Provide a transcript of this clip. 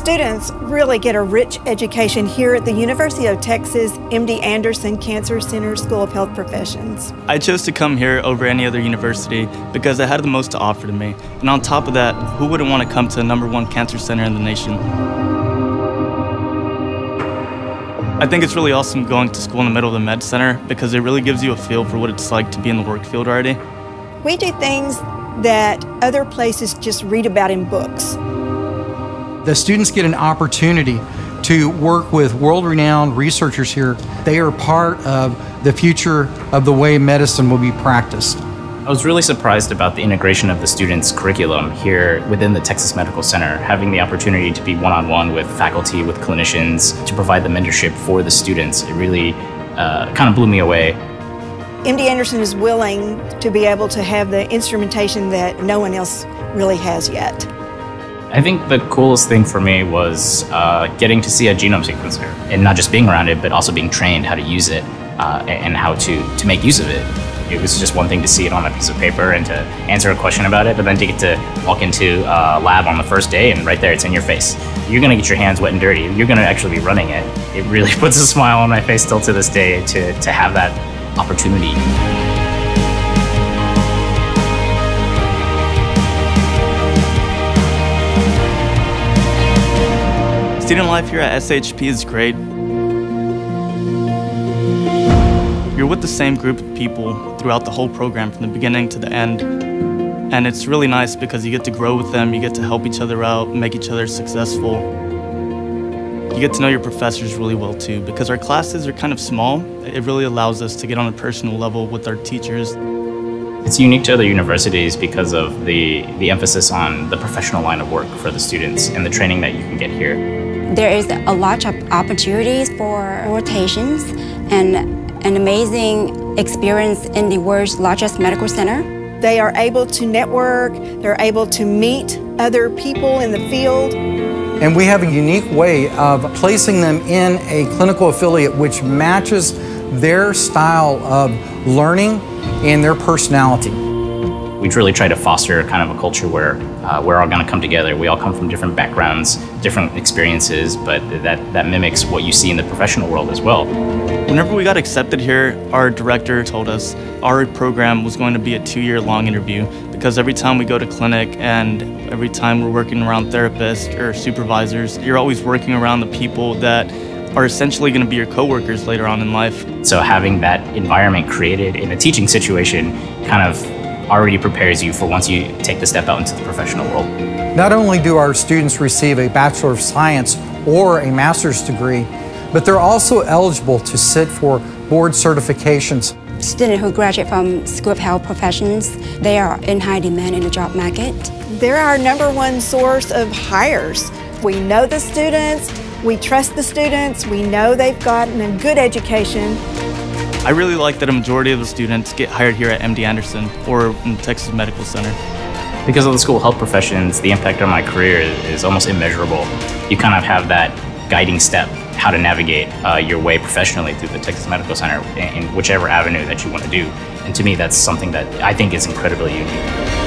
students really get a rich education here at the University of Texas MD Anderson Cancer Center School of Health Professions. I chose to come here over any other university because it had the most to offer to me. And on top of that, who wouldn't want to come to the #1 cancer center in the nation? I think it's really awesome going to school in the middle of the med center because it really gives you a feel for what it's like to be in the work field already. We do things that other places just read about in books. The students get an opportunity to work with world-renowned researchers here. They are part of the future of the way medicine will be practiced. I was really surprised about the integration of the students' curriculum here within the Texas Medical Center, having the opportunity to be one-on-one with faculty, with clinicians, to provide the mentorship for the students. It really kind of blew me away. MD Anderson is willing to be able to have the instrumentation that no one else really has yet. I think the coolest thing for me was getting to see a genome sequencer and not just being around it, but also being trained how to use it and how to make use of it. It was just one thing to see it on a piece of paper and to answer a question about it, but then to get to walk into a lab on the first day and right there it's in your face. You're going to get your hands wet and dirty. You're going to actually be running it. It really puts a smile on my face still to this day to have that opportunity. Student life here at SHP is great. You're with the same group of people throughout the whole program from the beginning to the end. And it's really nice because you get to grow with them, you get to help each other out, make each other successful. You get to know your professors really well too because our classes are kind of small. It really allows us to get on a personal level with our teachers. It's unique to other universities because of the emphasis on the professional line of work for the students and the training that you can get here. There is a lot of opportunities for rotations and an amazing experience in the world's largest medical center. They are able to network, they're able to meet other people in the field. And we have a unique way of placing them in a clinical affiliate which matches their style of learning and their personality. We really try to foster kind of a culture where we're all going to come together. We all come from different backgrounds, different experiences, but that mimics what you see in the professional world as well. Whenever we got accepted here, our director told us our program was going to be a 2-year-long interview because every time we go to clinic and every time we're working around therapists or supervisors, you're always working around the people that are essentially going to be your coworkers later on in life. So having that environment created in a teaching situation kind of already prepares you for once you take the step out into the professional world. Not only do our students receive a Bachelor of Science or a Master's degree, but they're also eligible to sit for board certifications. Students who graduate from School of Health Professions, they are in high demand in the job market. They're our #1 source of hires. We know the students, we trust the students, we know they've gotten a good education. I really like that a majority of the students get hired here at MD Anderson or in the Texas Medical Center. Because of the School of Health Professions, the impact on my career is almost immeasurable. You kind of have that guiding step, how to navigate your way professionally through the Texas Medical Center in whichever avenue that you want to do. And to me, that's something that I think is incredibly unique.